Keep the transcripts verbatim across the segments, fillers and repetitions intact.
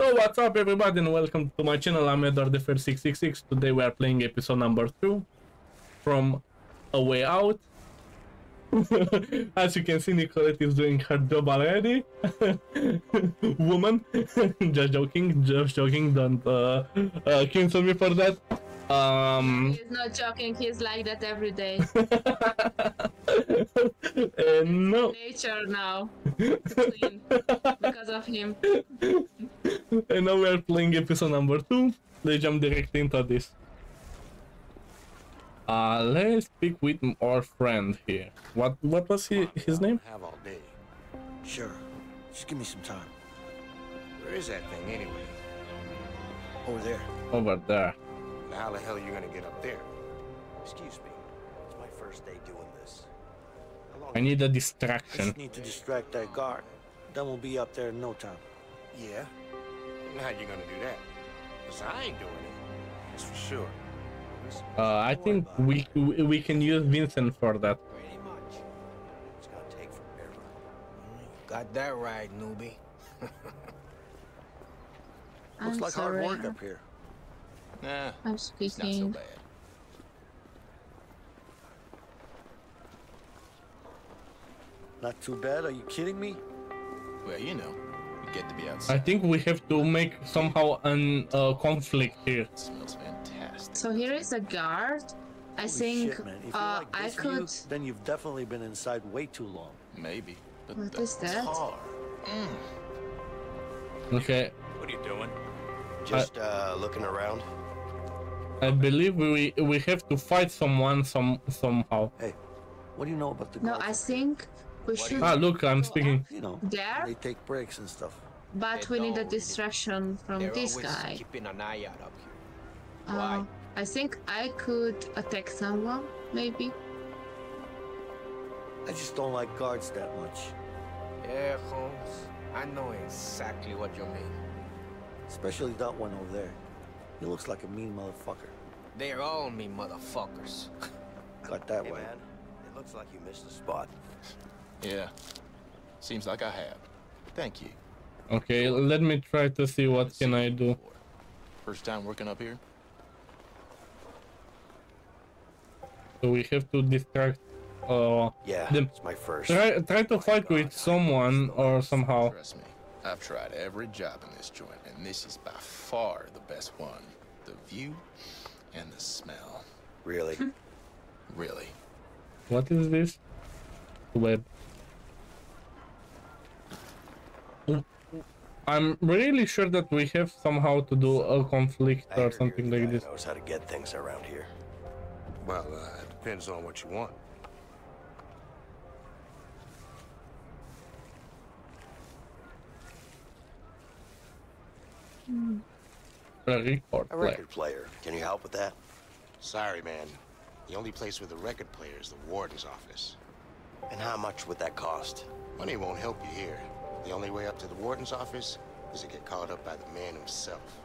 So what's up everybody and welcome to my channel. I'm Eduardfr six six six. Today we are playing episode number two from A Way Out. As you can see, Nicolette is doing her job already. Woman. Just joking, just joking, don't uh, uh, cancel me for that. Um, he's not joking, he's like that every day. uh, no. Nature now. Clean because of him. And now we are playing episode number two. Let's jump directly into this. Uh, let's speak with our friend here. What what was he, his name? Have all day. Sure. Just give me some time. Where is that thing anyway? Over there. Over there. Now how the hell are you gonna get up there? Excuse me. It's my first day doing this. I need a distraction. I just need to distract that guard. Then we'll be up there in no time. Yeah. How are you gonna do that? Because I ain't doing it. That's for sure. Uh, I think we we can use Vincent for that. Pretty much. It's gonna take forever. Got that right, newbie. Looks like hard work up here. Nah, I'm speaking. It's not so bad. Not too bad. Are you kidding me? Well, you know, we get to be outside. I think we have to make somehow an uh, conflict here. It smells fantastic. So here is a guard. I Holy think shit, man. If uh, like I could. You, then you've definitely been inside way too long. Maybe. But what is that? Mm. Okay. What are you doing? Just uh, looking around. I believe we we have to fight someone some somehow. Hey, what do you know about the? No, I think we should. Ah, look, I'm speaking. You know, there. They take breaks and stuff. But we need a distraction from this guy. Keeping an eye out up here. Why? I think I could attack someone, maybe. I just don't like guards that much. Yeah, Holmes, I know exactly what you mean. Especially that one over there. He looks like a mean motherfucker. They're all mean motherfuckers. Got that hey, way. Man, it looks like you missed the spot. Yeah. Seems like I have. Thank you. Okay, let me try to see what can I do. First time working up here. So we have to distract uh yeah, them. It's my first. Try try to oh fight God, with someone or somehow. Trust me. I've tried every job in this joint, and this is by far the best one. The view and the smell. Really? Really. What is this? Web. I'm really sure that we have somehow to do a conflict or something like this. Knows how to get things around here. Well, uh, it depends on what you want. A record, a record player. player. Can you help with that? Sorry, man. The only place with a record player is the warden's office. And how much would that cost? Money won't help you here. The only way up to the warden's office is to get called up by the man himself.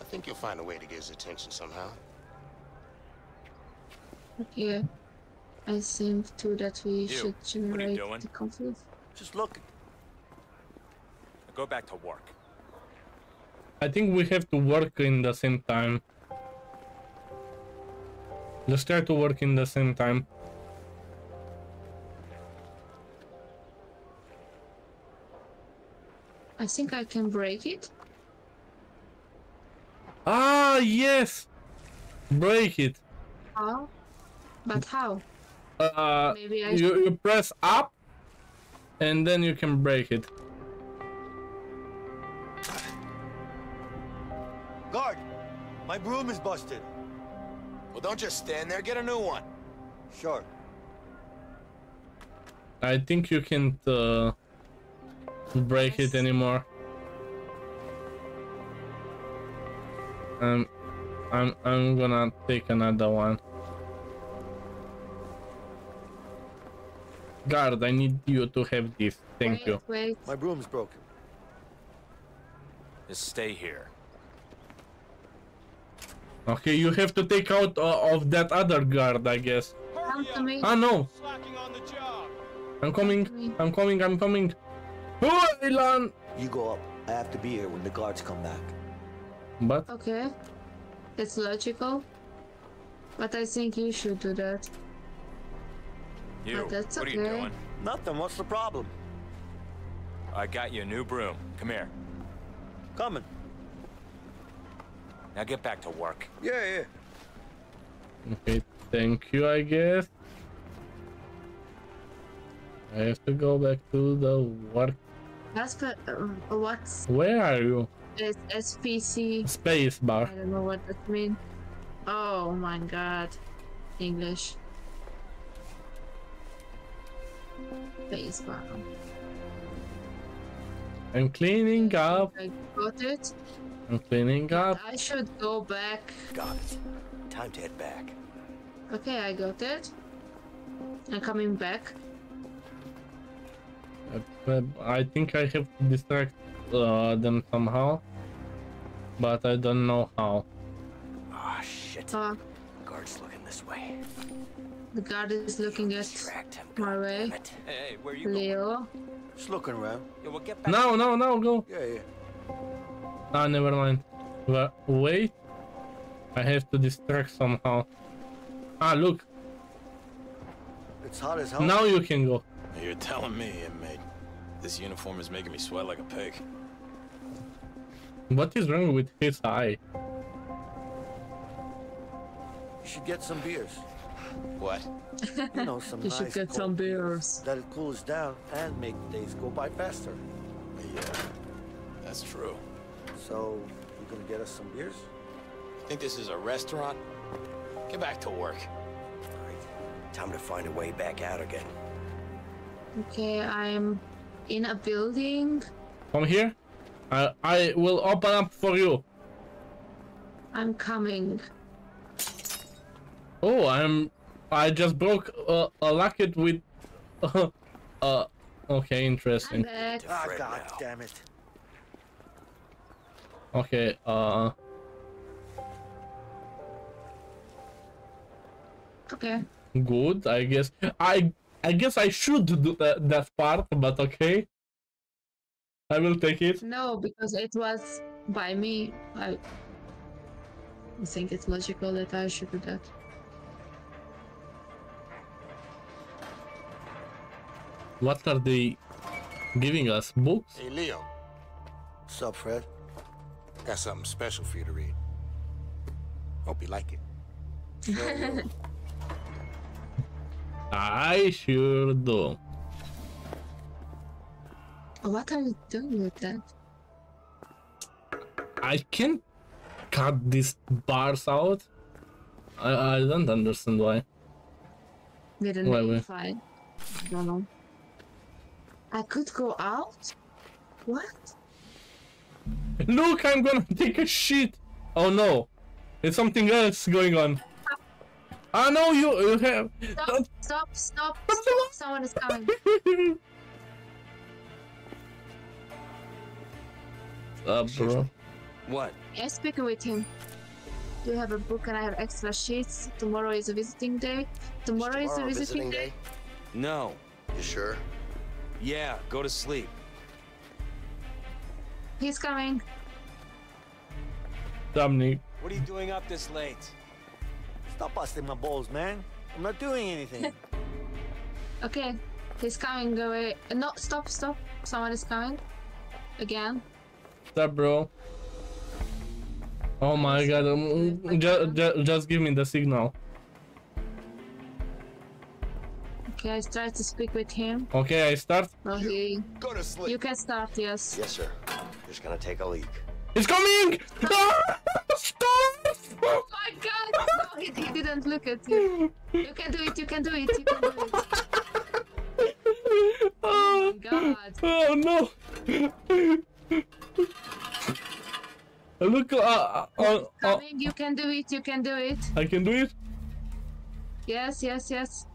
I think you'll find a way to get his attention somehow. Yeah. I think too that we you. should generate the conflict. Just look. Now go back to work. I think we have to work in the same time. Let's try to work in the same time. I think I can break it. Ah, yes! Break it. How? But how? Uh, Maybe I you, you press up and then you can break it. Guard, my broom is busted. Well, don't just stand there. Get a new one. Sure. I think you can't uh, break yes. it anymore. Um, I'm I'm gonna take another one. Guard, I need you to have this. Thank wait, you. Wait. My broom's broken. Just stay here. Okay, you have to take out uh, of that other guard, I guess. Ah, no. I'm coming. I'm coming. I'm coming. Oh, Elon. You go up. I have to be here when the guards come back. But okay, it's logical. But I think you should do that. You, but that's what okay. are you doing? Nothing, what's the problem? I got you a new broom. Come here. Coming. Now get back to work. Yeah, yeah. Okay, thank you, I guess. I have to go back to the work. Jasper, uh, what's... Where are you? It's S P C. Space bar. I don't know what that means. Oh my god. English. Space bar. I'm cleaning up. I got it. I'm cleaning up. I should go back. Got it. Time to head back. Okay, I got it. I'm coming back. I think I have to distract uh, them somehow, but I don't know how. Ah, oh, shit. Uh, guard's looking this way. The guard is looking at my way. Hey, where you Leo. Going? Just looking around. Yeah, we'll get back. No, no, no, go. Yeah, yeah. Ah, never mind. But wait. I have to distract somehow. Ah, look. It's hot as hell. Now you can go. You're telling me, inmate. This uniform is making me sweat like a pig. What is wrong with his eye? You should get some beers. What? You know, some you nice should get some beers. That it cools down and make days go by faster. Yeah, that's true. So, you gonna get us some beers? I think this is a restaurant. Get back to work. All right. Time to find a way back out again. Okay, I'm in a building. Come here. I, I will open up for you. I'm coming. Oh, I'm... I just broke uh, a locket with... Uh, uh, okay, interesting. I'm back. Oh, God damn it. Okay, uh... Okay. Good, I guess. I... I guess I should do that, that part, but okay. I will take it. No, because it was by me. I, I think it's logical that I should do that. What are they giving us? Books? Hey, Leo. What's up, Fred? Got something special for you to read. Hope you like it. Sure. I sure do. What are you doing with that? I can't cut these bars out. I, I don't understand why. They didn't notify. I don't know. I could go out? What? Look, I'm gonna take a shit. Oh no. There's something else going on. I know you, you have. Stop, stop, stop, stop. Someone is coming. What's up, bro? What? I'm speaking with him. You have a book and I have extra sheets. Tomorrow is a visiting day. Tomorrow, tomorrow is a visiting, visiting day? day? No. You sure? Yeah, go to sleep. He's coming. Dominique. What are you doing up this late? Stop busting my balls, man. I'm not doing anything. Okay, he's coming away. No, stop, stop. Someone is coming. Again. Stop, bro. Oh my god. Um, just, just, just give me the signal. Okay, I tried to speak with him. Okay, I start. Well, he... Go to sleep. You can start, yes. Yes, sir. Just gonna take a leak. It's coming! Stop! Stop! Oh my god! No, he, he didn't look at you. You can do it, you can do it, you can do it. Oh my god. Oh no! Look, uh, uh, uh, uh, you can do it, you can do it. I can do it? Yes, yes, yes.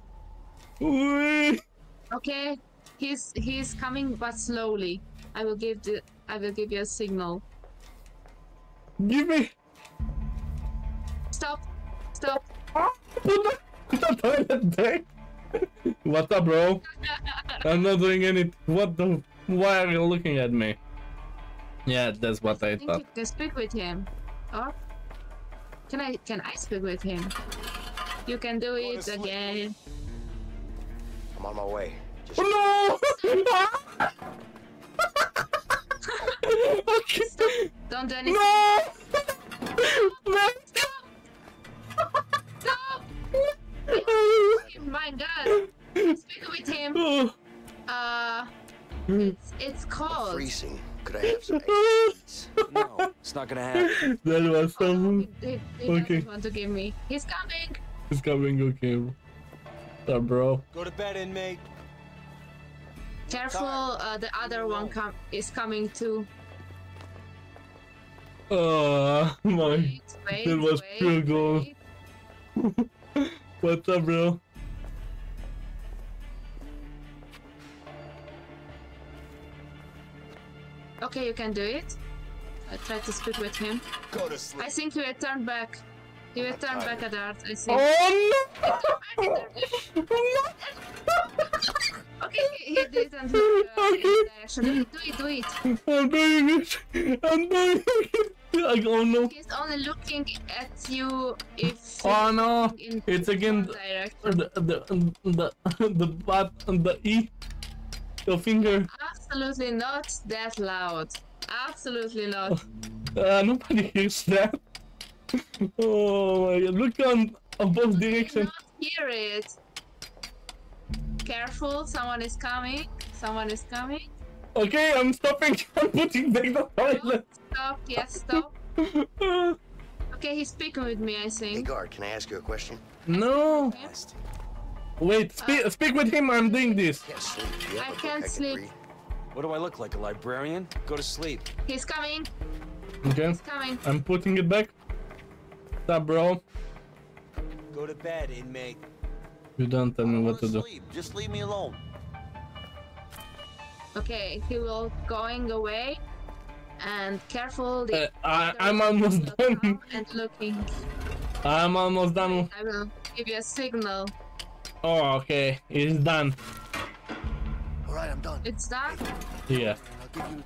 Okay, he's he's coming, but slowly. I will give the I will give you a signal. Give me. Stop! Stop! What's up, bro? I'm not doing any. What the? Why are you looking at me? Yeah, that's what I, I thought. You can speak with him. Or can I can I speak with him? You can do it again. I'm on my way. Just... No! Okay. Stop. Don't do anything. No! No! Stop! Stop! My God! Speak with him. Uh, it's it's cold. Freezing. Could I have some eggs? No, it's not gonna happen. That was something. Oh, he, he okay. Doesn't want to give me. He's coming. He's coming. Okay. What's up, bro? Go to bed, inmate. Careful, uh, the other one com is coming too. Oh my! Wait, wait, that was wait, pure gold. What's up, bro? Okay, you can do it. I try to speak with him. Go to sleep. I think he will turn back. He will turn back at art. I think. Oh no! Okay, he didn't look, uh, okay. In the direction. Do it, do it. I'm doing it. I'm doing it. I don't know. He's only looking at you if. Oh no! It's again the the the the bat and the e. Your finger. Absolutely not that loud. Absolutely not. Uh, nobody hears that. Oh my God! Look on above direction. You cannot hear it. Careful! Someone is coming. Someone is coming. Okay, I'm stopping. I'm putting back the toilet. Stop! Yes, stop. Okay, he's speaking with me. I think. Hey, guard. Can I ask you a question? No. Wait, speak, uh, speak with him, I'm doing this. Can't sleep. I can't I sleep. Can what do I look like, a librarian? Go to sleep. He's coming. Okay. He's coming. I'm putting it back. Stop, bro. Go to bed, inmate. You don't tell me what to sleep. do. Just leave me alone. Okay, he will going away. And careful. The uh, I, I'm almost done. And looking. I'm almost done. I will give you a signal. Oh, okay. It's done. All right, I'm done. It's done? Yeah. I'll give you the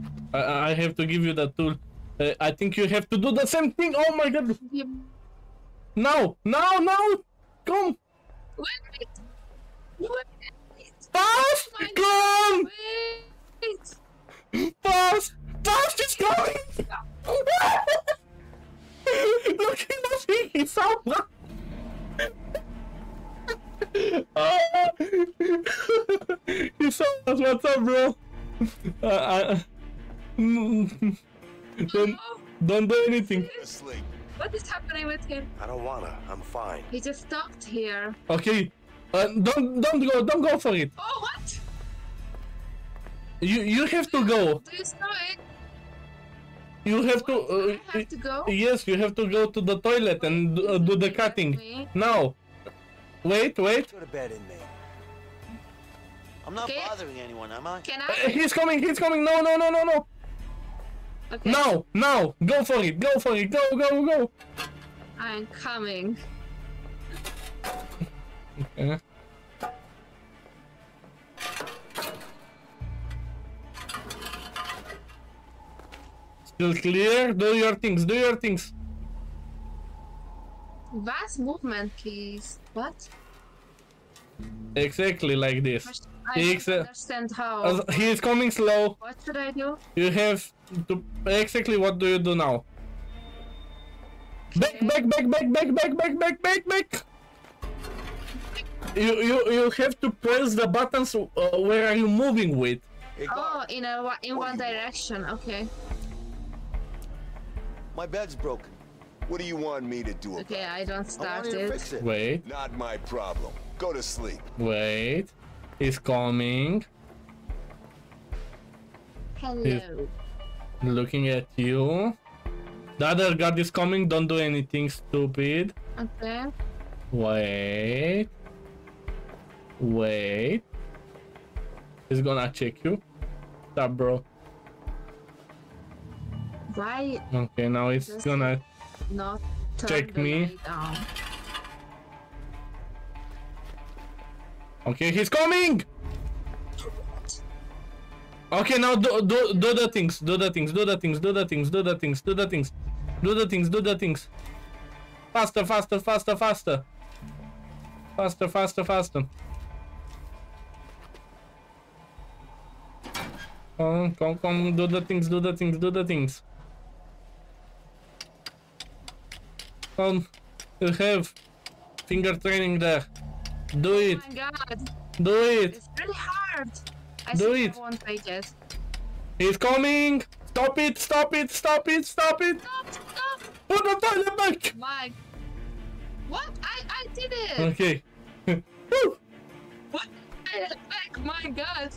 tool. I, I have to give you the tool. Uh, I think you have to do the same thing. Oh my God. Yep. No, no, no. Come. Wait. Wait. Pass. Come. Wait. Pass. Pass is going. Look at the thing. It's so bad. Oh. You saw us, what's up, bro? Uh, I... don't, don't do anything. Seriously? What is happening with him? I don't wanna. I'm fine. He just stopped here. Okay, uh, don't don't go, don't go for it. Oh, what? You you have to go. Do you saw it? You have what? to. Uh, I have to go? Yes, you have to go to the toilet and uh, do the cutting. Now. Wait, wait. Go to bed, inmate. I'm not okay. bothering anyone, am I? Can I? Uh, he's coming, he's coming. No, no, no, no, no. Okay. No, no. Go for it, go for it. Go, go, go. I'm coming. Okay. Still clear? Do your things, do your things. Vast movement, please. What? Exactly like this. I don't Exa understand how. He is coming slow. What should I do? You have to... Exactly what do you do now? Okay. Back, back, back, back, back, back, back, back, back, back! You, you, you have to press the buttons uh, where are you moving with. Oh, in, a, in one direction, okay. My bed's broken. What do you want me to do about it? Okay, I don't start I it. Fix it. Wait. Not my problem. Go to sleep. Wait. He's coming. Hello. He's looking at you. The other guard is coming. Don't do anything stupid. Okay. Wait. Wait. He's gonna check you. Stop, bro. Why? Okay, now he's Just... gonna... Not check me. Okay, he's coming. Okay, now do, do, do the things, do the things, do the things, do the things, do the things, do the things, do the things, do the things. Faster, faster, faster, faster. Faster, faster, faster. Come, come, come, do the things, do the things, do the things. Come, you have finger training there. Do it. Oh my God. Do it. It's really hard. I do it. I won't take it. He's coming! Stop it! Stop it! Stop it! Stop it! Stop! Stop! Put the toilet back! Mike! What? I I did it! Okay. What? Toilet back! My God!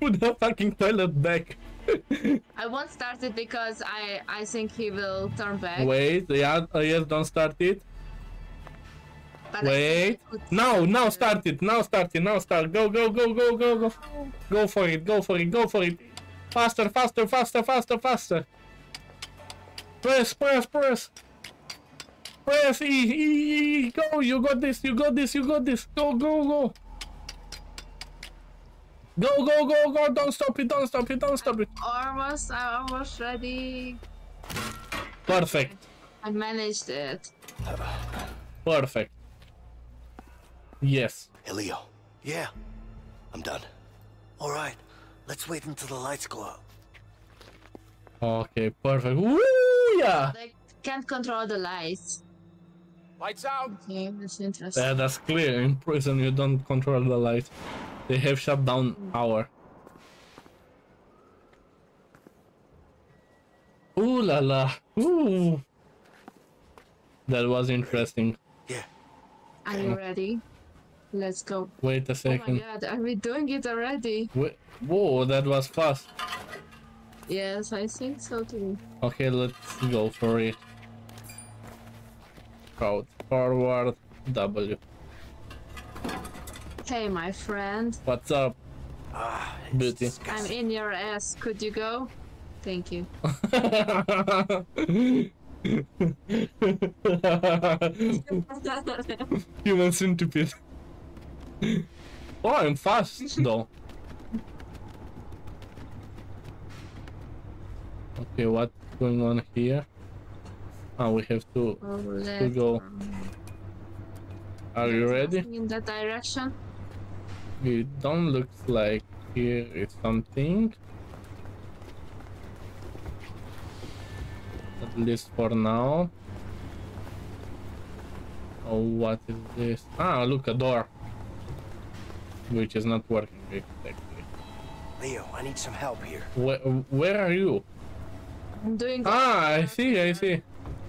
Put the fucking toilet back! I won't start it because I I think he will turn back. Wait! Yeah, yes, don't start it. But wait! Now, now start it! Now start it! Now start! Go! Go! Go! Go! Go! Go! Go for it! Go for it! Go for it! Faster! Faster! Faster! Faster! Faster! Press! Press! Press! Press! E! E! E! Go! You got this! You got this! You got this! Go! Go! Go! Go! Go! Go! Go! Don't stop it! Don't stop it! Don't stop it! I'm almost! I'm almost ready. Perfect. I managed it. Perfect. Yes. Hey, Leo. Yeah. I'm done. All right. Let's wait until the lights go out. Okay, perfect. Woo! Yeah. They can't control the lights. Lights out. Okay, that's interesting. Yeah, that's clear. In prison, you don't control the lights. They have shut down hour. Ooh la la. Ooh. That was interesting. Yeah. Are you ready? Let's go. Wait a second. Oh my God, are we doing it already? Wait. Whoa, that was fast. Yes, I think so too. Okay, let's go for it. Crowd forward W. Hey, my friend. What's up? Ah, Beauty. I'm in your ass. Could you go? Thank you. Human centipede. Oh, I'm fast though. Okay, what's going on here? Ah, oh, we have to, oh, to go. Are you ready? In that direction? It don't look like here is something. At least for now. Oh, what is this? Ah, look, a door. Which is not working exactly. Leo, I need some help here. Where, where are you? I'm doing. Ah, I see, I see.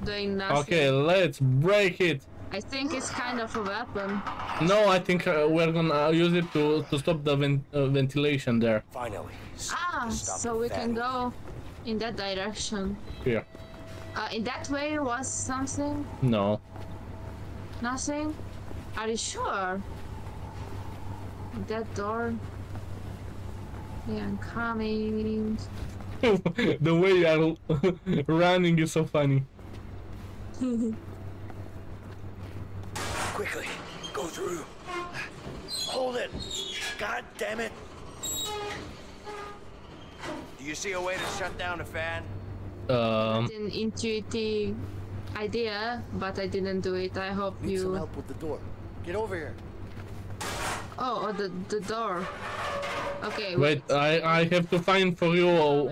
Doing nothing. Okay, let's break it. I think it's kind of a weapon. No, I think uh, we're gonna use it to to stop the vent uh, ventilation there. Finally. Ah, so we can go in that direction. Here. Uh, in that way was something. No. Nothing. Are you sure? That door. Yeah, I'm coming. The way you are running is so funny. Quickly, go through. Hold it. God damn it. Do you see a way to shut down a fan? Um. That's an intuitive idea, but I didn't do it. I hope you. Need some help with the door. Get over here. Oh, oh, the the door. Okay. Wait, wait. I I have to find for you a,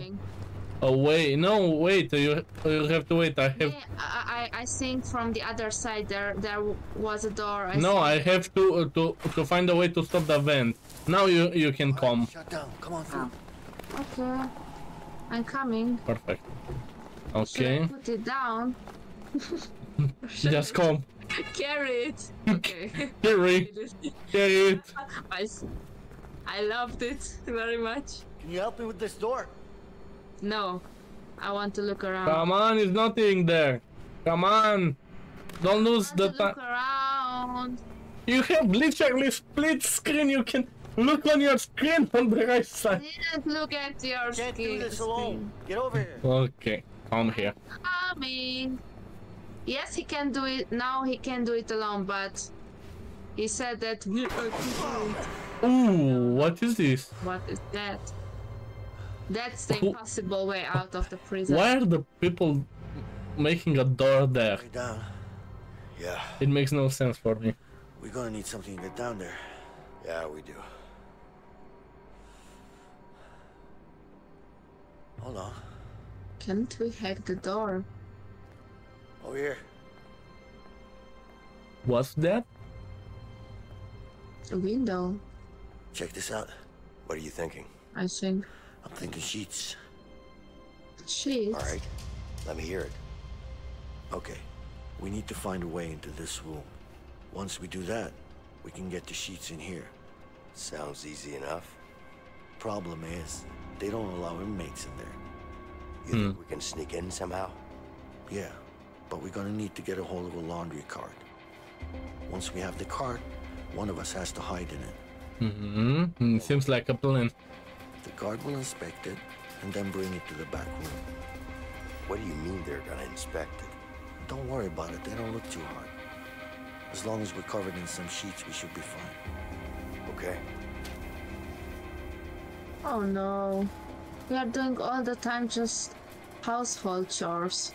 a way. No, wait. You you have to wait. I have. Yeah, I I think from the other side there there was a door. I no, think. I have to to to find a way to stop the vent. Now you you can come. Shut down. Come on through. Okay, I'm coming. Perfect. Okay. Should I put it down. Just come. Carry it. Okay. Carry. Carry it. I, I loved it very much. Can you help me with this door? No. I want to look around. Come on, it's nothing there. Come on. Don't lose the time. Look around. You have literally split screen. You can look on your screen on the right side. I didn't look at your screen. Can't do this alone. Get over here. Okay. Come here. I mean. Yes, he can do it now. He can do it alone, but he said that. Ooh, what is this? What is that? That's the impossible way out of the prison. Why are the people making a door there? Down. Yeah. It makes no sense for me. We're gonna need something to get down there. Yeah, we do. Hold on. Can't we hack the door? Over here. What's that? A window. Check this out. What are you thinking? I think. I'm thinking sheets. Sheets? Alright, let me hear it. Okay, we need to find a way into this room. Once we do that, we can get the sheets in here. Sounds easy enough. Problem is, they don't allow inmates in there. You hmm. think we can sneak in somehow? Yeah, but we're gonna need to get a hold of a laundry cart. Once we have the cart, one of us has to hide in it. Mm-hmm. It seems like a plan. The guard will inspect it and then bring it to the back room. What do you mean they're gonna inspect it? Don't worry about it, they don't look too hard. As long as we're covered in some sheets, we should be fine. Okay. Oh no. We are doing all the time just household chores.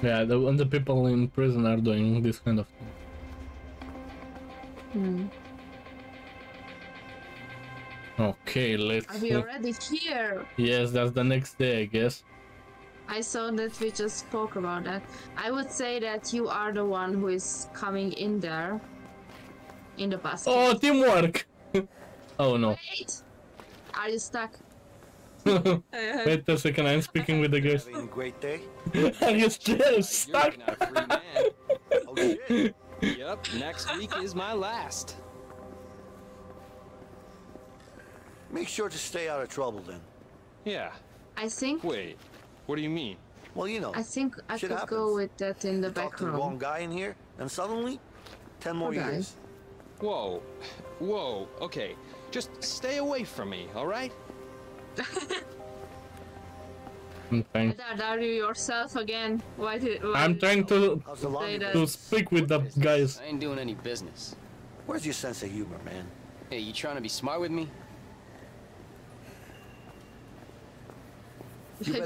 Yeah, the, and the people in prison are doing this kind of thing. Hmm. Okay, let's... Are we already here? Yes, that's the next day, I guess. I saw that we just spoke about that. I would say that you are the one who is coming in there. In the basket. Oh, teamwork! Oh, no. Wait! Are you stuck? Wait a second, I'm speaking with the guys. Having a great day? Are you still stuck? You're not a free man. Oh, shit. Yep, next week is my last. Make sure to stay out of trouble then. Yeah. I think... Wait, what do you mean? Well, you know, I think I could happens. go with that in the you back room. The wrong guy in here, and suddenly, ten more okay. years. Whoa, whoa, okay. Just stay away from me, all right? I'm trying... Are you yourself again? Why did... Why I'm trying to, to speak with the guys. I ain't doing any business. Where's your sense of humor, man? Hey, you trying to be smart with me?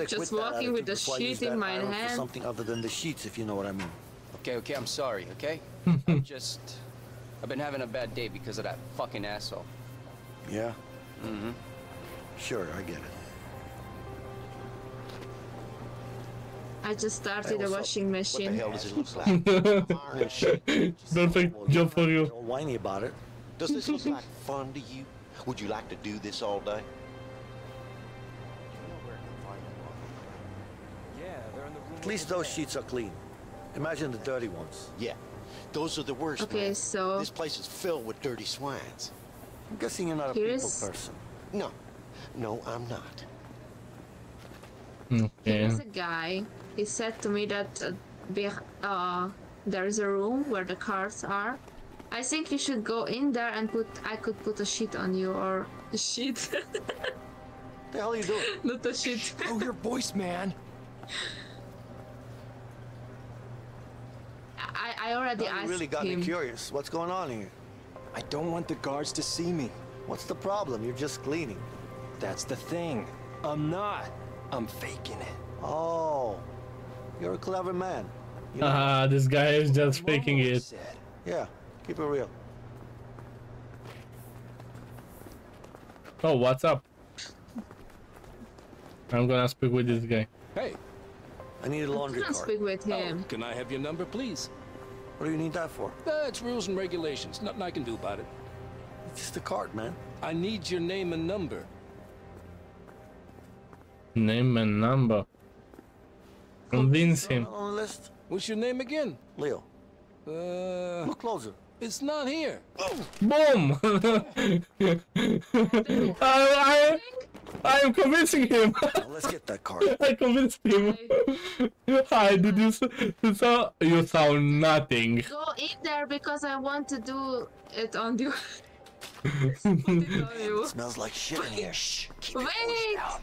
Just walking with the sheet in my hand. Something other than the sheets, if you know what I mean. Okay, okay, I'm sorry, okay? I'm just... I've been having a bad day because of that fucking asshole. Yeah? Mm-hmm. Sure, I get it. I just started hey, the washing up? machine. What the hell does it look like? Perfect job for you. Don't whiny about it. Does this look like fun to you? Would you like to do this all day? At least those sheets are clean. Imagine the dirty ones. Yeah, those are the worst. Okay, man. So this place is filled with dirty swines. I'm guessing you're not a people person. No, no, I'm not. Okay. There's a guy. He said to me that uh, uh, there is a room where the cards are. I think you should go in there and put. I could put a sheet on you or a sheet. The hell are you doing? Not a sheet. Oh, your voice, man. I, I already asked him. You really got me curious. What's going on here? I don't want the guards to see me. What's the problem? You're just cleaning. That's the thing. I'm not. I'm faking it. Oh, you're a clever man. You know, uh, this guy is just faking it. Said. Yeah, keep it real. Oh, what's up? I'm gonna speak with this guy. Hey. I need a laundry cart. I can't speak with him. Oh, can I have your number, please? What do you need that for? That's rules and regulations. Nothing I can do about it. It's just a cart, man. I need your name and number. Name and number. Convince him. On the list. What's your name again? Leo. Uh. Look closer. It's not here. Oh. Boom! I, I, I am convincing him. Well, let's get that card. I convinced him. Hi, did you so you saw nothing? Go in there because I want to do it on you. it on you. It smells like shit in here. Shh. Keep Wait. It down.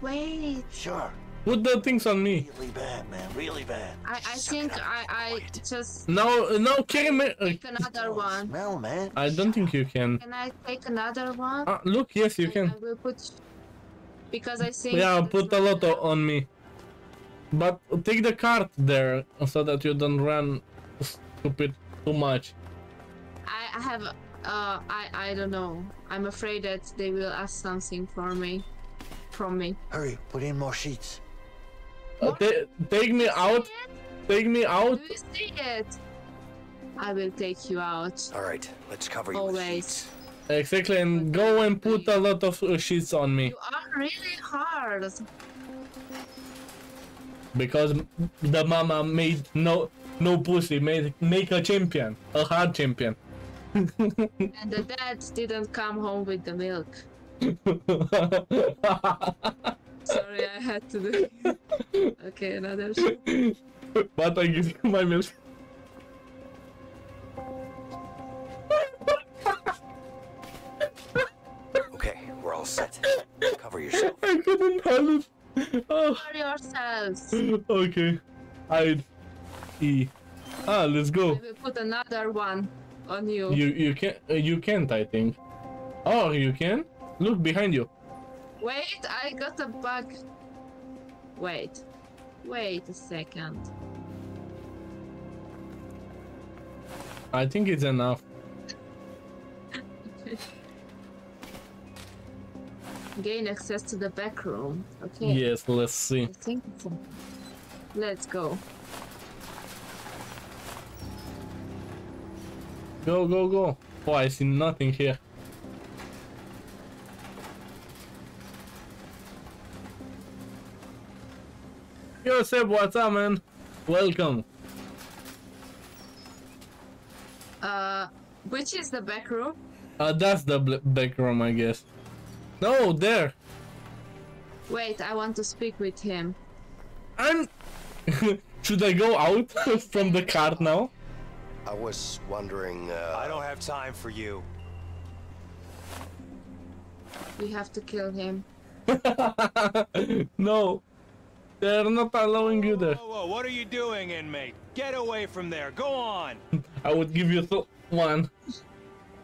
Wait. Sure. Put the things on me. Really bad, man. Really bad. I, I think I I Wait. just. No, no, can I take another one? Smell, man. I don't think you can. Can I take another one? Uh, look, yes, you and can. I will put because I think... Yeah, put a lotto on me. But take the cart there, so that you don't run stupid too much. I have... Uh, I, I don't know. I'm afraid that they will ask something for me. From me. Hurry, put in more sheets. Uh, ta take me out. Take me out. Do you see it? I will take you out. Alright, let's cover you with sheets. Exactly, and go and put a lot of sheets on me. You are really hard. Because the mama made no no pussy, made make a champion, a hard champion. And the dad didn't come home with the milk. Sorry, I had to do it. Okay, another shot. But I give you my milk. Okay, we're all set. Cover yourself. I couldn't handle it. Oh. Cover yourselves. Okay. I'd E. Ah, let's go. I will put another one on you. You you can't. Uh, you can't. I think. Oh, you can. Look behind you. Wait, I got a bug. Wait. Wait a second. I think it's enough. Gain access to the back room. Okay. Yes, let's see. I think so. Let's go. Go, go, go. Oh, I see nothing here. Yo, Seb, what's up, man? Welcome. Uh, which is the back room? Uh, that's the back room, I guess. No, there. Wait, I want to speak with him. I'm... Should I go out from the cart now? I was wondering, uh... I don't have time for you. We have to kill him. No. They're not allowing you there. Whoa, whoa, whoa, what are you doing, inmate? Get away from there, go on! I would give you th one.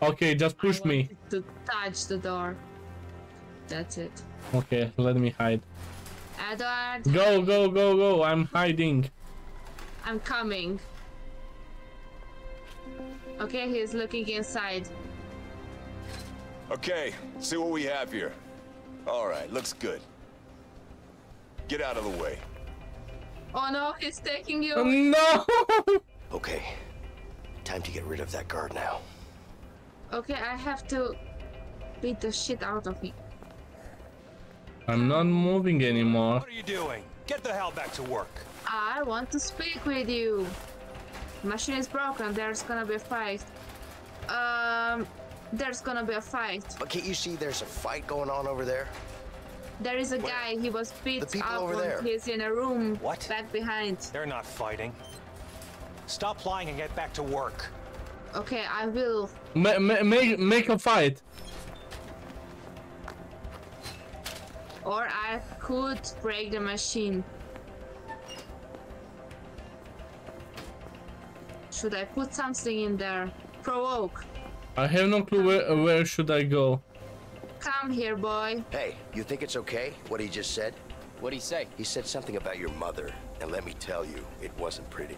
Okay, just push I me. To touch the door. That's it. Okay, let me hide. Edward! Go, go, go, go, I'm hiding. I'm coming. Okay, he's looking inside. Okay, see what we have here. Alright, looks good. Get out of the way. Oh no, he's taking you. No! Okay. Time to get rid of that guard now. Okay, I have to beat the shit out of him. I'm not moving anymore. What are you doing? Get the hell back to work. I want to speak with you. Machine is broken. There's gonna be a fight. Um, there's gonna be a fight. But can't you see there's a fight going on over there? There is a Where? guy, he was beat up over there. He's in a room what? back behind. They're not fighting. Stop lying and get back to work. Okay, I will. Ma ma make, make a fight. Or I could break the machine. Should I put something in there? Provoke. I have no clue where, where should I go. Come here, boy. Hey, you think it's okay what he just said? What'd he say? He said something about your mother, and let me tell you, it wasn't pretty.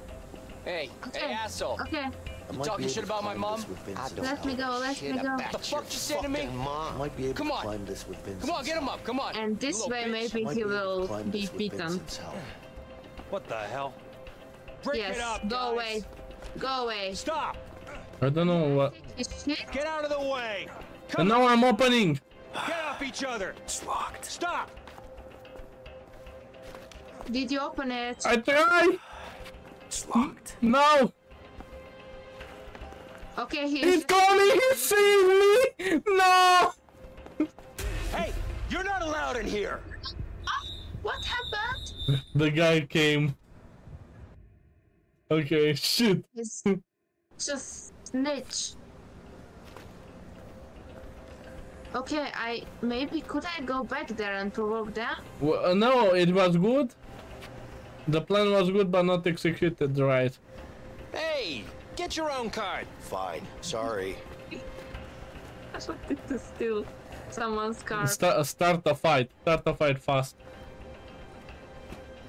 Hey, okay. Hey, asshole. Okay. You talking shit about my mom? I don't let know. me go, let shit me go. What the fuck you say to me? Might be able come on. To this with come on, get him up, come on. And this way, maybe he will be beaten. What the hell? Break yes, it up, go guys. away. Go away. Stop. I don't know what. Get out of the way. Come and now on. I'm opening. Get off each other! It's locked. Stop! Did you open it? I tried! It's locked. No! Okay, he's... He's coming! He's seeing me! No! Hey! You're not allowed in here! Oh, what happened? The guy came. Okay, shit. He's just snitch. Okay, I maybe could I go back there and provoke them? Well, uh, no, it was good. The plan was good, but not executed right. Hey, get your own card. Fine, sorry. I wanted to steal someone's car. Start, start a fight. Start a fight fast.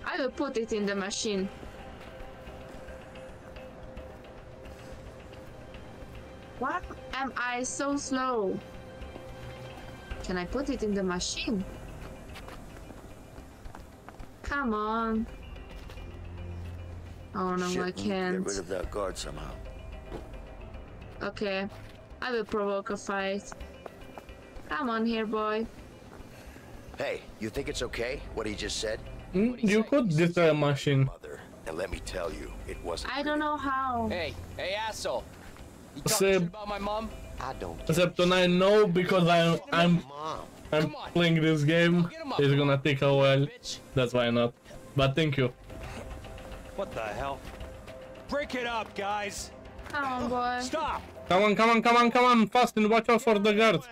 I will put it in the machine. Why am I so slow? Can I put it in the machine? Come on. Oh no, shit, I can't. Get rid of that guard somehow. Okay, I will provoke a fight. Come on here, boy. Hey, you think it's okay what he just said? Mm, you could destroy a machine. Mother, and let me tell you, it wasn't. I don't know how. Hey, hey, asshole. You talking shit about my mom? I don't. Except tonight, no, because I'm I'm I'm playing this game. It's gonna take a while. That's why not. But thank you. What the hell? Break it up, guys. Come on, boy. Stop. Come on, come on, come on, come on, fast and watch out for the guards.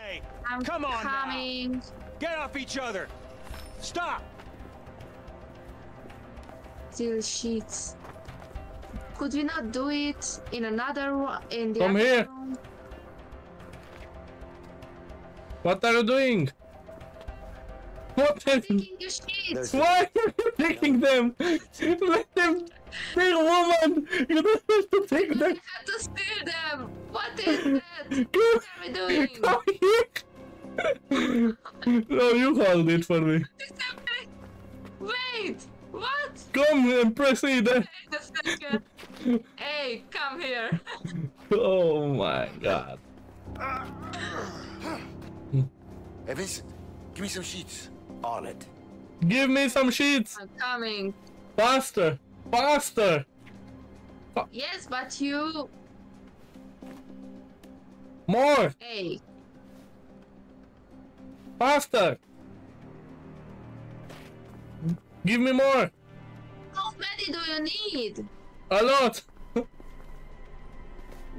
I'm come on coming. Now. Get off each other. Stop. Still sheets. Could we not do it in another one? In the Come other here. Room? What are you doing? What are you doing? Why are you taking them? Let them take a woman! You don't have to take you them! You have to steal them! What is that? What are we doing? Come here! No, you hold it for me. Wait! What? Come and press it. Wait a second. Hey, come here. Oh my god. Hey Vincent, give me some sheets. On it. Give me some sheets. I'm coming. Faster. Faster. Fa yes, but you. More. Hey. Faster. Give me more! How many do you need? A lot! Oh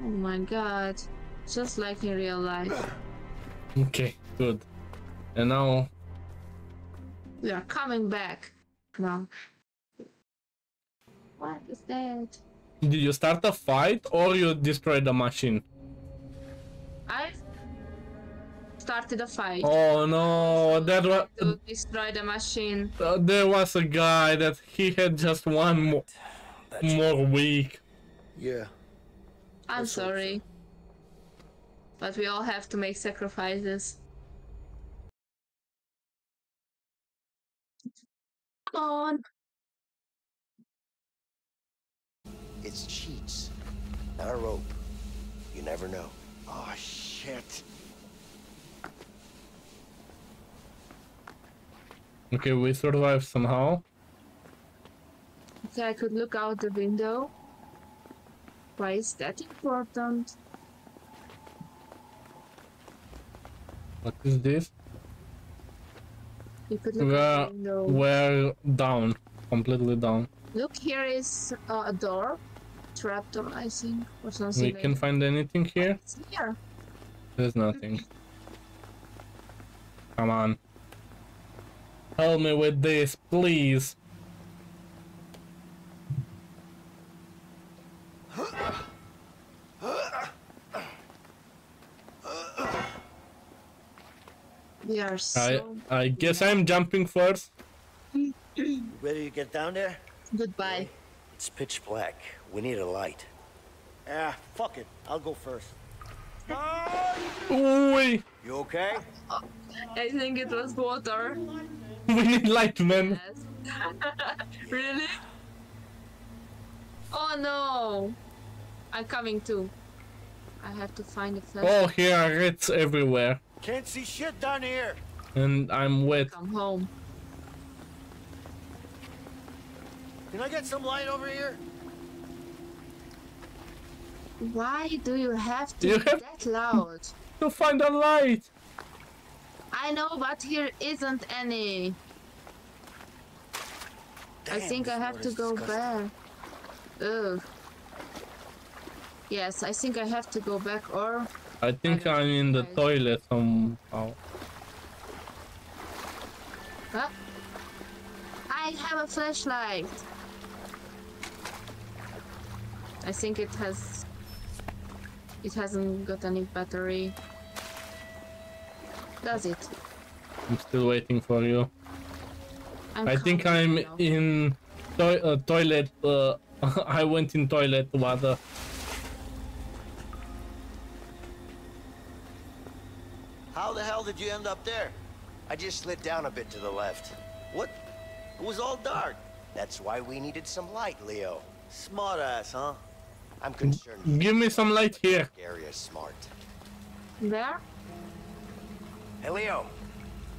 my god. Just like in real life. Okay, good. And now... we are coming back. Now. What is that? Did you start a fight or you destroyed the machine? I've started a fight. Oh no, so that was to destroy the machine. Uh, there was a guy that he had just one more That's more right. week. Yeah. I'm That's sorry. Right. But we all have to make sacrifices. Come on. It's cheats. Not a rope. You never know. Oh shit. Okay, we survived somehow. Okay, I could look out the window. Why is that important? What is this? You could look we're, out the window. We're down, completely down. Look, here is uh, a door. Trapdoor, I think, or something. We like can that. Find anything here? It's here. There's nothing. Come on. Help me with this, please. We are so I, I guess I'm jumping first. Ready to get down there? Goodbye. It's pitch black. We need a light. Ah, fuck it. I'll go first. Ooh. You okay? I think it was water. We need light, man. Yes. Really? Oh no! I'm coming too. I have to find a flash. Oh, here are rats everywhere. Can't see shit down here. And I'm wet. Come home. Can I get some light over here? Why do you have to you be have that loud? To find a light. I know, but here isn't any. Damn, I think I have to go back. Ugh. Yes, I think I have to go back or... I think I I'm in the right. toilet somehow. Huh? I have a flashlight. I think it has... It hasn't got any battery. does it. I'm still waiting for you. I'm I think I'm now. in to uh, toilet. Uh, I went in toilet water. How the hell did you end up there? I just slid down a bit to the left. What? It was all dark. That's why we needed some light, Leo. Smart ass, huh? I'm concerned. Give me some light here. Area smart. There? Hey, Leo.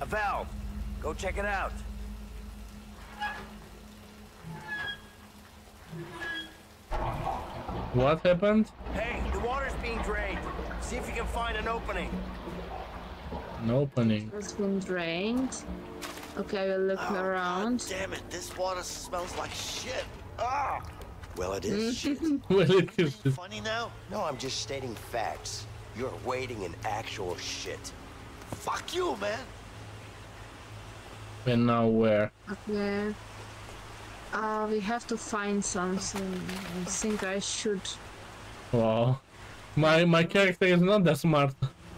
A valve. Go check it out. What happened? Hey, the water's being drained. See if you can find an opening. An opening. It's been drained. Okay, we're looking oh, around. God damn it, this water smells like shit. Ah! Well, it is shit. Well, it is funny now? No, I'm just stating facts. You're waiting in actual shit. Fuck you, man. And now where? Okay. Uh, we have to find something. I think I should. Wow. My my character is not that smart,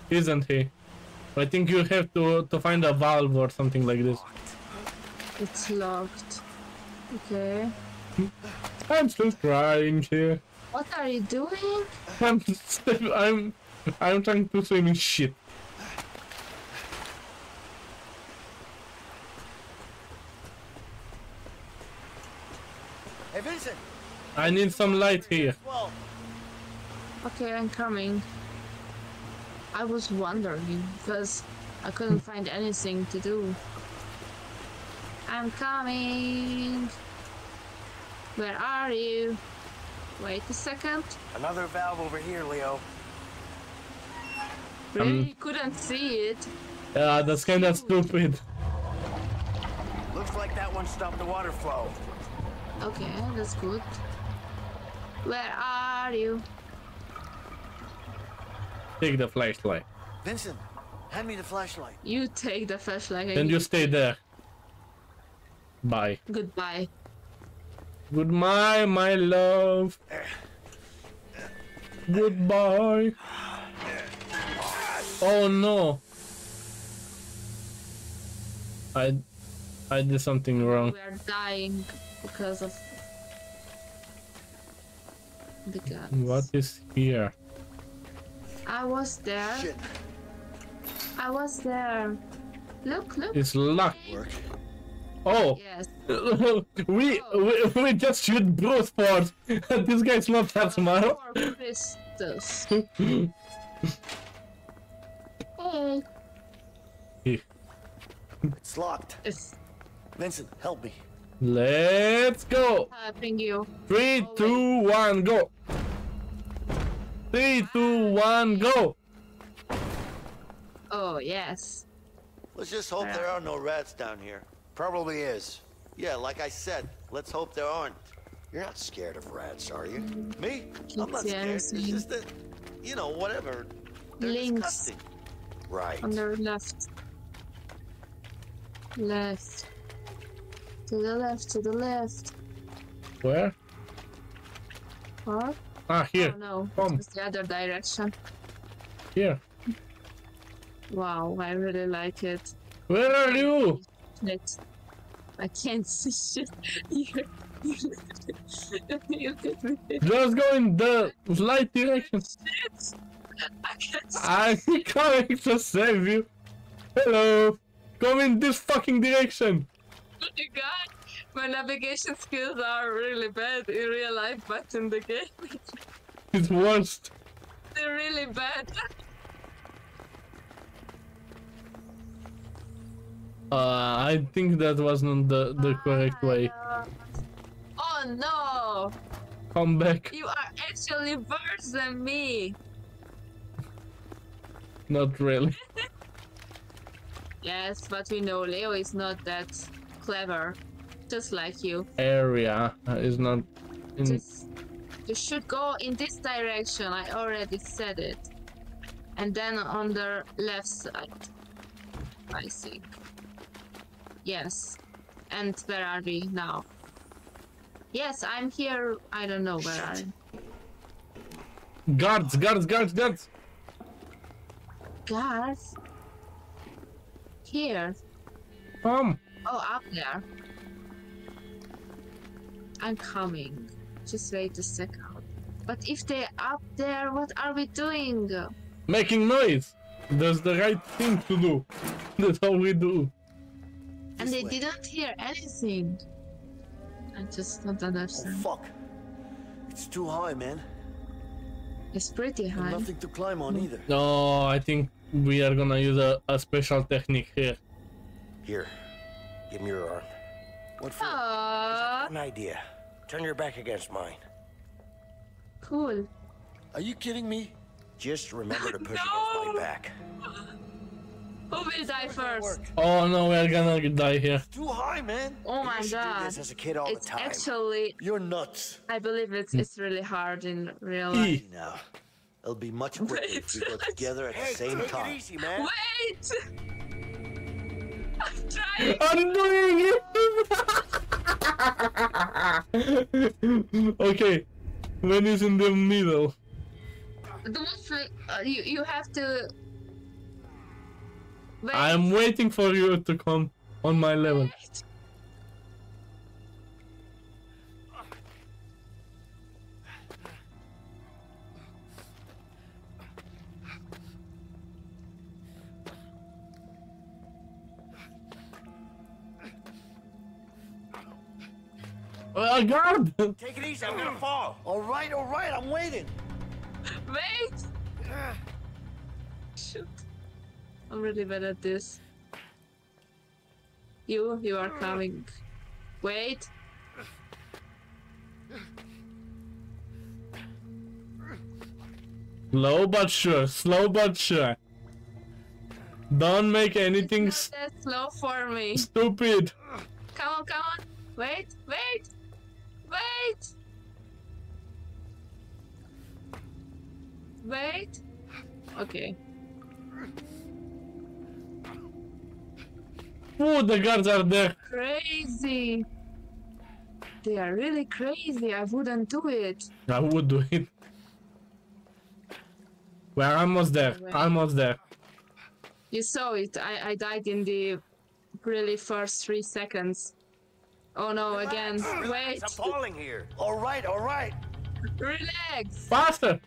isn't he? I think you have to to find a valve or something like this. It's locked. Okay. I'm still trying here. What are you doing? I'm still, I'm I'm trying to swim in shit. Hey Vincent. I need some light here. Okay, I'm coming. I was wondering because I couldn't find anything to do. I'm coming. Where are you? Wait a second. Another valve over here, Leo. Really um, couldn't see it. Yeah, uh, that's kind of stupid. Looks like that one stopped the water flow. Okay, that's good. Where are you? Take the flashlight. Vincent, hand me the flashlight. You take the flashlight. Then you stay there. Bye. Goodbye. Goodbye, my love. Goodbye. Oh no. I, I did something wrong. We are dying because of the guns. What is here? I was there. Shit. I was there. Look, look. It's luck. Oh. Yes. we, oh. we we just shoot brute force. This guy's not that smart. Hey. It's locked. It's... Vincent, help me. Let's go. Uh, thank you. Three, oh, two, wait. one, go. Three, two, one, go! Oh, yes. Let's just hope there are no rats down here. Probably is. Yeah, like I said, let's hope there aren't. You're not scared of rats, are you? Mm. Me? Keep I'm not scared. It's just that, you know, whatever. They're Links. disgusting. Right. On the left. Left. To the left, to the left. Where? Huh? Ah, here. Oh, no, Come. It's the other direction. Here. Wow, I really like it. Where are you? I can't see shit. You could repeat. Just go in the light direction. Shit. I can't see. I think I can just save you. Hello. Come in this fucking direction. Oh my god. My navigation skills are really bad in real life, but in the game, it's worst. They're really bad. uh, I think that wasn't the the correct way. Oh no! Come back. You are actually worse than me. Not really. Yes, but we know Leo is not that clever. Just like you. Area is not in... Just, you should go in this direction. I already said it. And then on the left side, I think. Yes. And where are we now? Yes, I'm here. I don't know where I am. Guards, guards, guards, guards. Guards? here. Come. Oh, up there. I'm coming. Just wait a second. But if they're up there, what are we doing? Making noise. That's the right thing to do. That's all we do. And they didn't hear anything. I just don't understand. Oh, fuck. It's too high, man. It's pretty high. There's nothing to climb on either. No, I think we are gonna use a, a special technique here. Here, give me your arm. What for? Aww. An idea. Turn your back against mine. Cool. Are you kidding me? Just remember to push no! against my back. Who will die first? Oh no, we're gonna die here. It's too high, man. Oh my god. This as a kid all it's the time. Actually, you're nuts. I believe it's it's really hard in real life. E. Now, it'll be much quicker Wait. if we go together at hey, the same take time. It easy, man. Wait. I'm trying. I'm doing it. Okay, when is in the middle? The most, uh, you you have to. Wait. I'm waiting for you to come on my level. Wait. Oh God! Take it easy. I'm gonna fall. All right, all right. I'm waiting. Wait. Shoot. I'm really bad at this. You, you are coming. Wait. Slow but sure, slow but sure. Don't make anything it's not that slow for me. Stupid. Come on, come on. Wait, wait, wait. Wait. Okay. Oh, the guards are there. Crazy. They are really crazy. I wouldn't do it. I would do it. We're almost there. Wait. Almost there. You saw it. I, I died in the really first three seconds. Oh no, again. Wait. It's appalling here. All right, all right. Relax. Faster.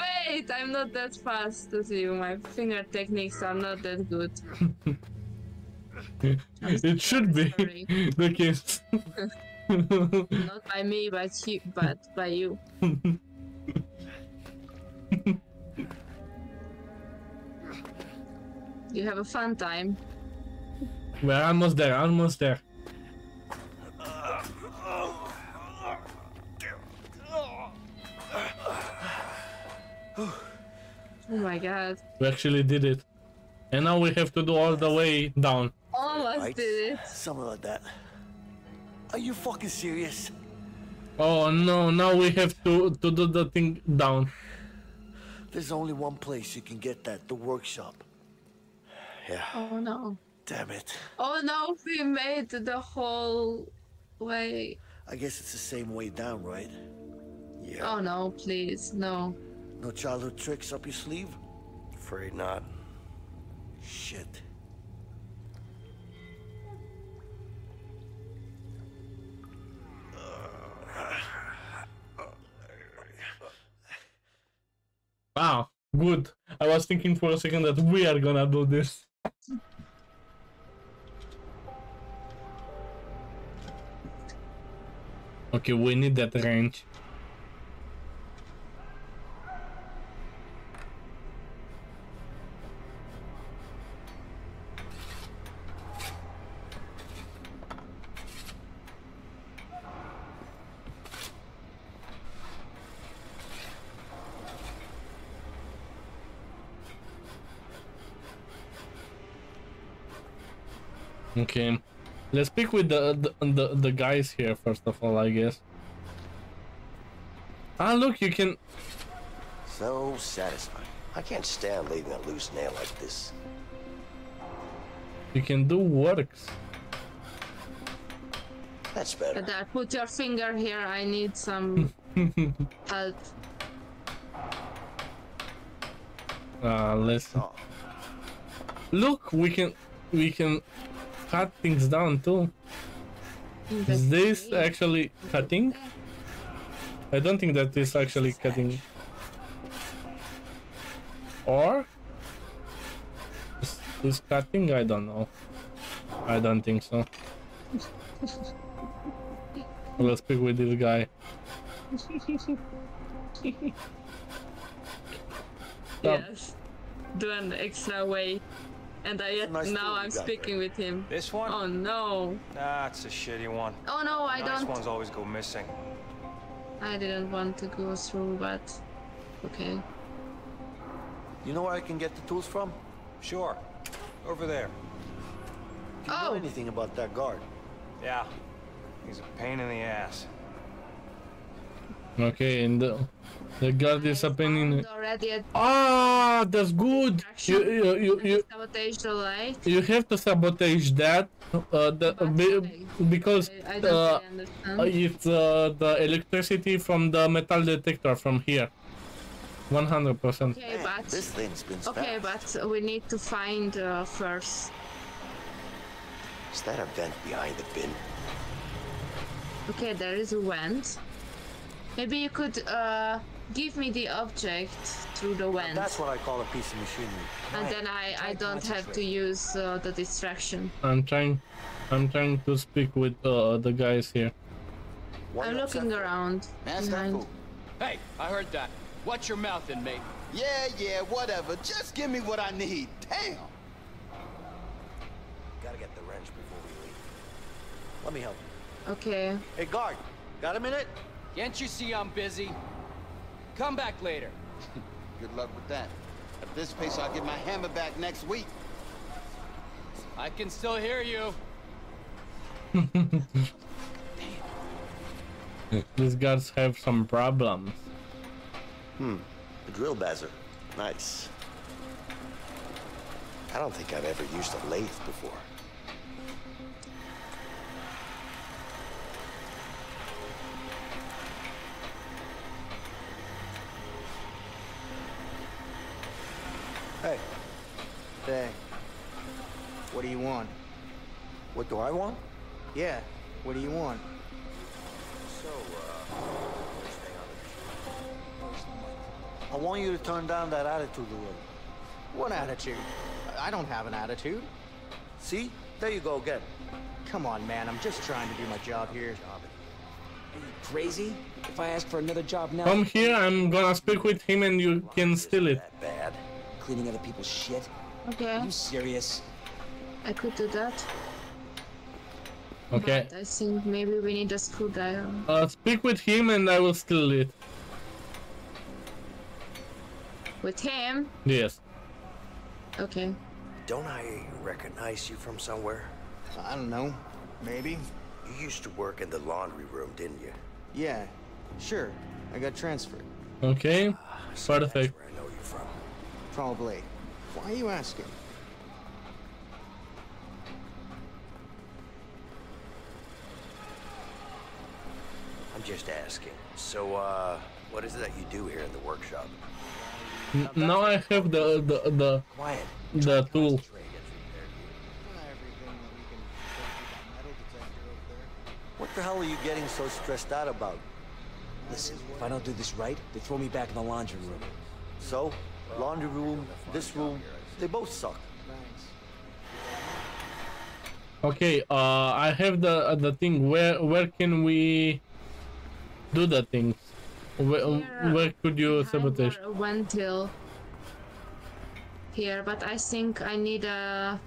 Wait, I'm not that fast as you. My finger techniques are not that good. It should be the case. Not by me, but you, but by you. You have a fun time. We're almost there. Almost there. Oh my god. We actually did it. And now we have to do all the way down. Almost right. did it. Something like that. Are you fucking serious? Oh no, now we have to, to do the thing down. There's only one place you can get that, the workshop. Yeah. Oh no. Damn it. Oh no, we made the whole way. I guess it's the same way down, right? Yeah. Oh no, please, no. No childhood tricks up your sleeve? Afraid not. Shit. Wow, good. I was thinking for a second that we are gonna do this. Okay, we need that wrench. Okay, let's speak with the, the the the guys here first of all, I guess. Ah, look, you can. So satisfying. I can't stand leaving a loose nail like this. You can do works. That's better. Dad, put your finger here. I need some help. Ah, uh, let's. Oh. Look, we can we can cut things down too. Is this actually cutting? I don't think that is actually cutting. Or is this cutting? I don't know. I don't think so. Let's pick with this guy. Yes, do an extra way, and I nice now I'm speaking with him. This one? Oh no! That's a shitty one. Oh no, I don't. Nice ones always go missing. I didn't want to go through, but okay. You know where I can get the tools from? Sure, over there. Do you oh. know anything about that guard? Yeah, he's a pain in the ass. Okay, and the, the guard is a pain in. Ah, that's good. You you you you, you, you have to sabotage that. Uh, the, be, because uh, it's uh, the electricity from the metal detector from here. one hundred percent. Okay, but this thing's been stabbed. Okay, but we need to find uh, first. Is that a vent behind the bin? Okay, there is a vent. Maybe you could uh, give me the object through the vent. That's what I call a piece of machinery. And right. then I, I don't have to use uh, the distraction. I'm trying, I'm trying to speak with uh, the guys here. What I'm looking around. That's not cool. Hey, I heard that. Watch your mouth in me. Yeah, yeah, whatever. Just give me what I need. Damn. Gotta get the wrench before we leave. Let me help you. Okay. Hey, guard. Got a minute? Can't you see I'm busy? Come back later. Good luck with that. At this pace, I'll get my hammer back next week. I can still hear you. These guys have some problems. Hmm. The drill bazzer. Nice. I don't think I've ever used a lathe before. Hey. Hey. What do you want? What do I want? Yeah. What do you want? So, uh... I want you to turn down that attitude a little. What attitude? I don't have an attitude. See? There you go again. Come on, man. I'm just trying to do my job here. Are you crazy? If I ask for another job now... From here, I'm gonna speak with him and you can steal it. That bad. Cleaning other people's shit. Okay. Are you serious? I could do that. Okay. But I think maybe we need a screwdriver. Uh, speak with him and I will steal it. With him? Yes. Okay. Don't I recognize you from somewhere? I don't know. Maybe. You used to work in the laundry room, didn't you? Yeah. Sure. I got transferred. Okay. Uh, so Perfect. That's where I know you from. Probably. Why are you asking? I'm just asking. So, uh, what is it that you do here in the workshop? N now, now I have the the the Quiet. the tool. What the hell are you getting so stressed out about? Listen, if I don't do this right, they throw me back in the laundry room. So? Laundry room, this room, they both suck. Okay, uh, I have the the thing. Where where can we do the things? Where here, where could you sabotage? One till here, but I think I need a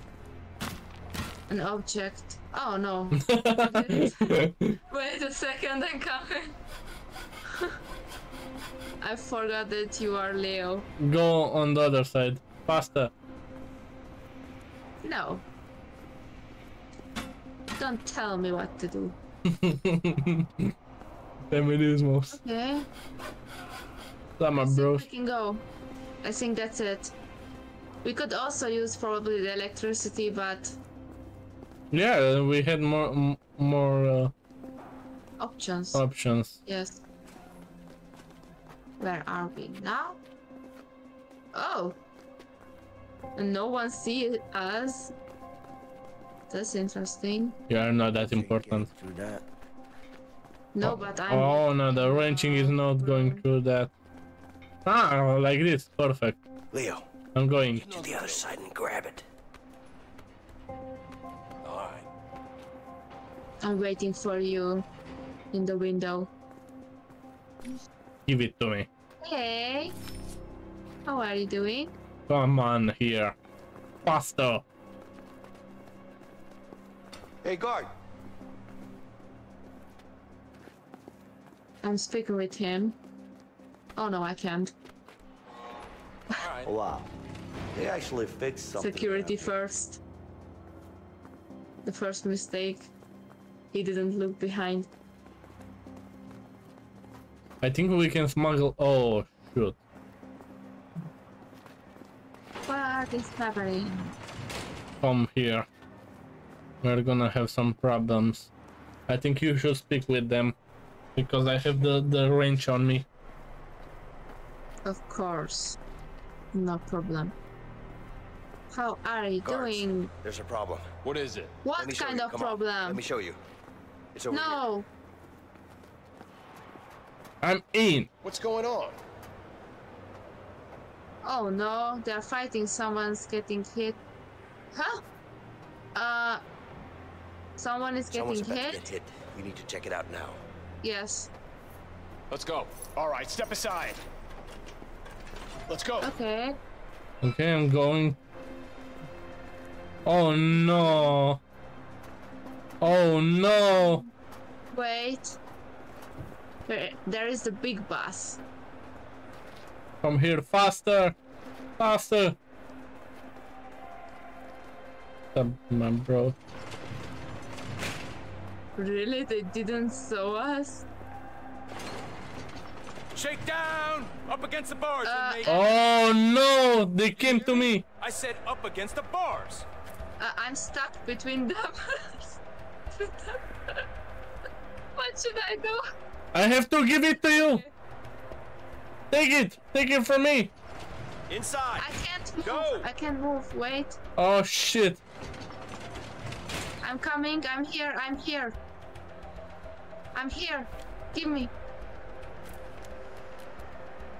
an object. Oh no! Wait a second, I'm coming. I forgot that you are Leo. Go on the other side. Faster. No. Don't tell me what to do. Feminismos. Okay. Summer, bro. We can go. I think that's it. We could also use probably the electricity, but... Yeah, we had more... M more... Uh... Options. Options. Yes. Where are we now? Oh, And no one sees us. That's interesting. You are not that important. That. No, but I'm. Oh no, the wrenching is not going through that. Ah, like this, perfect. Leo, I'm going to the other side and grab it. All right. I'm waiting for you in the window. Give it to me. Hey, how are you doing? Come on here, faster. Hey, guard. I'm speaking with him. Oh no, I can't. All right. Wow, they actually fixed something. Security first. The first mistake. He didn't look behind. I think we can smuggle. Oh shoot! What is happening? Come here. We're gonna have some problems. I think you should speak with them, because I have the the wrench on me. Of course, no problem. How are you Guards, doing? There's a problem. What is it? What kind of problem? On. Let me show you. It's over no. Here. I'm in. What's going on? Oh no, they're fighting. Someone's getting hit. Huh? Uh, someone is getting hit? Someone's about to get hit. You need to check it out now. Yes. Let's go. All right, step aside. Let's go. Okay. Okay, I'm going. Oh no. Oh no. Wait. There is the big bus. Come here faster, faster. Man, bro. Really? They didn't saw us? Shake down! Up against the bars. Uh, they... Oh no! They came to me. I said up against the bars. Uh, I'm stuck between them. What should I do? I have to give it to you. Take it. Take it from me. Inside. I can't move. Go. I can't move. Wait. Oh shit. I'm coming. I'm here. I'm here. I'm here. Give me.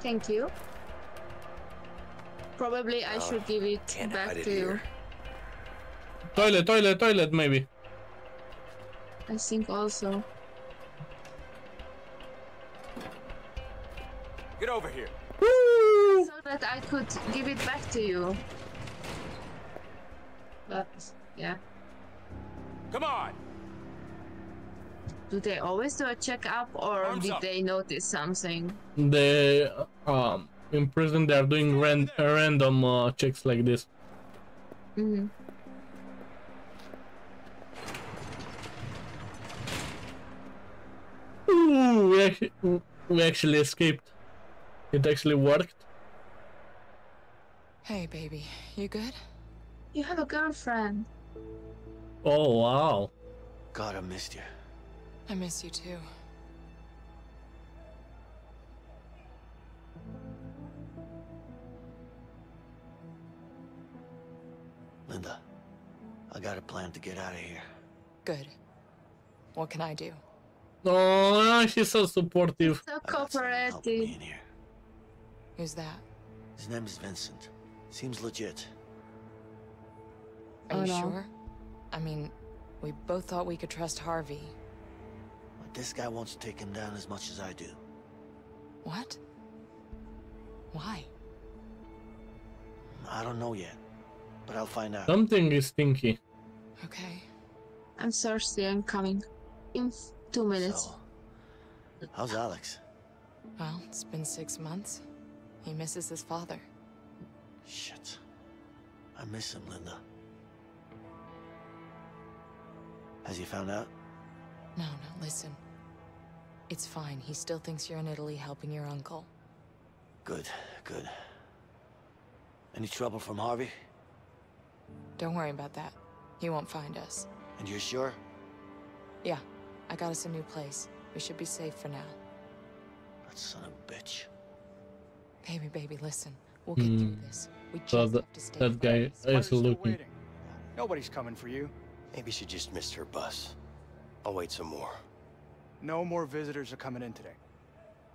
Thank you. Probably I oh, should give it back it to here. you. Toilet, toilet, toilet maybe. I think also. Get over here. Woo! So that I could give it back to you. But yeah. Come on. Do they always do a checkup, or Arms did up. they notice something? They um in prison they are doing ran random uh, checks like this. Mm-hmm. Ooh, we actually, we actually escaped. It actually worked. Hey, baby, you good? You have a girlfriend. Oh, wow. God, I missed you. I miss you, too. Linda, I got a plan to get out of here. Good. What can I do? Oh, she's so supportive. So cooperative. Who's that? His name is Vincent. Seems legit. Are you sure? I mean, we both thought we could trust Harvey. But this guy wants to take him down as much as I do. What? Why? I don't know yet, but I'll find out. Something is stinky. Okay. I'm thirsty. I'm coming. In two minutes. So, how's Alex? Well, it's been six months. He misses his father. Shit. I miss him, Linda. Has he found out? No, no, listen. It's fine. He still thinks you're in Italy helping your uncle. Good, good. Any trouble from Harvey? Don't worry about that. He won't find us. And you're sure? Yeah. I got us a new place. We should be safe for now. That son of a bitch. Baby, baby, listen. We'll get through this. We just so that, have to stay that guy is looking. Nobody's coming for you. Maybe she just missed her bus. I'll wait some more. No more visitors are coming in today.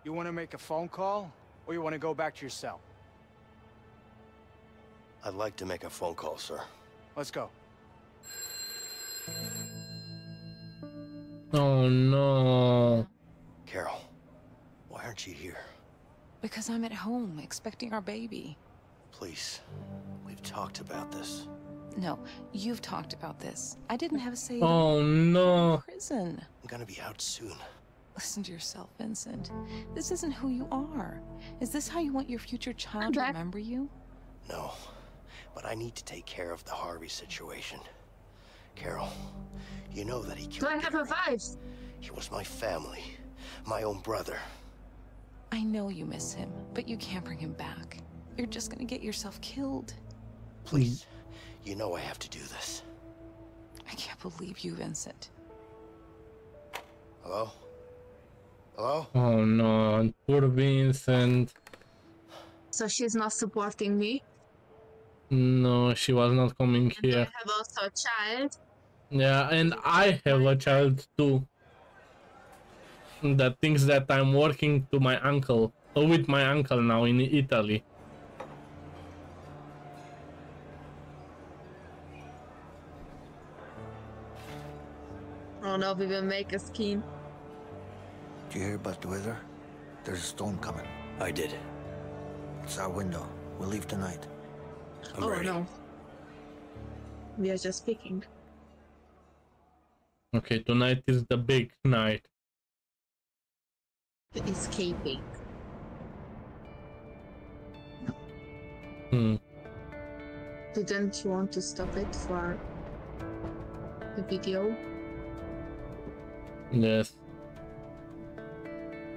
You want to make a phone call, or you want to go back to your cell? I'd like to make a phone call, sir. Let's go. Oh, no. Carol, why aren't you here? Because I'm at home, expecting our baby. Please, we've talked about this. No, you've talked about this. I didn't have a say. Oh, no. Prison. I'm gonna be out soon. Listen to yourself, Vincent. This isn't who you are. Is this how you want your future child to remember you? No, but I need to take care of the Harvey situation. Carol, you know that he killed. Do I have her vibes? He was my family, my own brother. I know you miss him, but you can't bring him back. You're just gonna get yourself killed. Please, you know I have to do this. I can't believe you, Vincent. Hello? Hello? Oh no, poor Vincent. So she's not supporting me? No, she was not coming and here. I have also a child. Yeah, and I have a child too. That thinks that I'm working to my uncle, or with my uncle now in Italy. Oh no, we will make a scheme. Do you hear about the weather? There's a storm coming. I did. It's our window. We'll leave tonight. I'm oh ready. No. We are just speaking. Okay, tonight is the big night. Escaping. Hmm. Didn't you want to stop it for the video? Yes.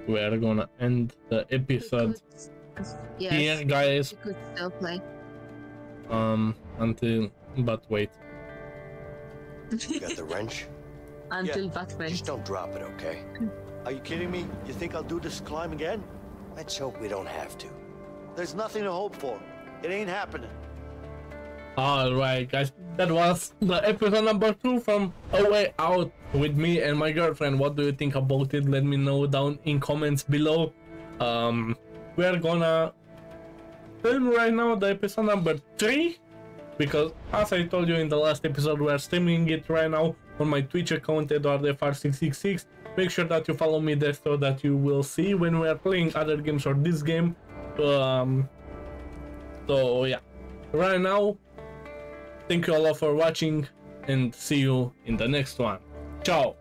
We are gonna end the episode could, yes, here, guys. Could still play. Um, until but wait. You got the wrench? Until yeah, but wait. Just don't drop it, okay? Are you kidding me? You think I'll do this climb again? Let's hope we don't have to. There's nothing to hope for. It ain't happening. Alright, guys. That was the episode number two from A Way Out with me and my girlfriend. What do you think about it? Let me know down in comments below. Um, we're gonna film right now the episode number three. Because as I told you in the last episode, we're streaming it right now on my Twitch account, Eduardfr six six six. Make sure that you follow me there so that you will see when we are playing other games or this game. Um, so yeah, right now, thank you all for watching and see you in the next one. Ciao!